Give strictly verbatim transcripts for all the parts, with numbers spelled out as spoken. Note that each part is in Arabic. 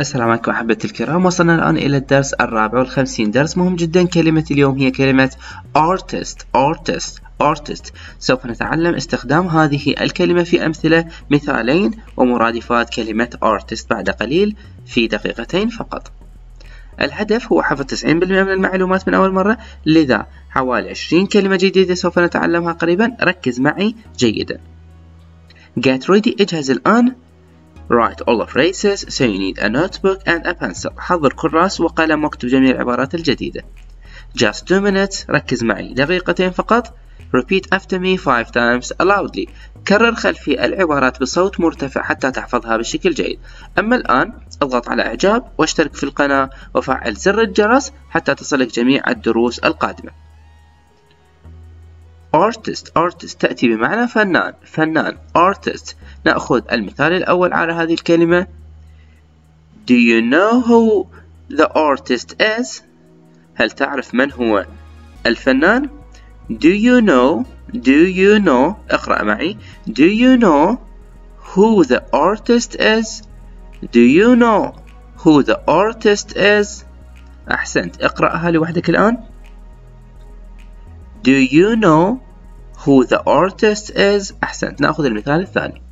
السلام عليكم أحبتي الكرام. وصلنا الآن إلى الدرس الرابع والخمسين. درس مهم جدا. كلمة اليوم هي كلمة artist artist artist. سوف نتعلم استخدام هذه الكلمة في أمثلة مثالين ومرادفات كلمة artist بعد قليل في دقيقتين فقط. الهدف هو حفظ تسعين بالمئة من المعلومات من أول مرة، لذا حوالي عشرين كلمة جديدة سوف نتعلمها قريبا. ركز معي جيدا. get ready، اجهز الآن. Write all of phrases, so you need a notebook and a pencil. حضر كراس وقلم واكتب جميع العبارات الجديدة. Just two minutes، ركز معي دقيقتين فقط. Repeat after me five times loudly. كرر خلفي العبارات بصوت مرتفع حتى تحفظها بشكل جيد. أما الآن اضغط على إعجاب واشترك في القناة وفعل زر الجرس حتى تصلك جميع الدروس القادمة. artist artist تأتي بمعنى فنان فنان artist. نأخذ المثال الأول على هذه الكلمة. Do you know who the artist is؟ هل تعرف من هو الفنان؟ Do you know Do you know اقرأ معي. Do you know who the artist is؟ Do you know who the artist is؟ أحسنت، اقرأها لوحدك الآن. Do you know who the artist is؟ أحسنت. نأخذ المثال الثاني.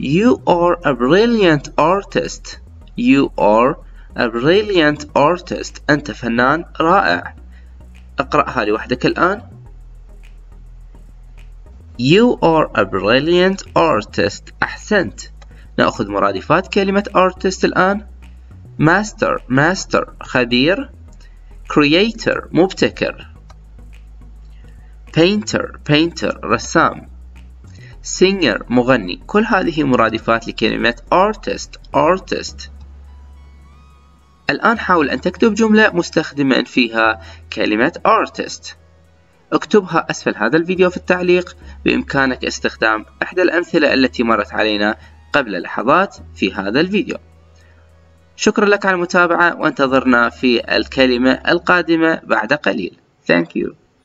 You are a brilliant artist. You are a brilliant artist. أنت فنان رائع. اقرأها لوحدك الآن. You are a brilliant artist. أحسنت. نأخذ مرادفات كلمة artist الآن. Master master خبير. Creator مبتكر. painter painter رسام. singer مغني. كل هذه مرادفات لكلمة artist artist. الآن حاول أن تكتب جملة مستخدما فيها كلمة artist. اكتبها أسفل هذا الفيديو في التعليق. بإمكانك استخدام إحدى الأمثلة التي مرت علينا قبل لحظات في هذا الفيديو. شكرا لك على المتابعة، وانتظرنا في الكلمة القادمة بعد قليل. Thank you.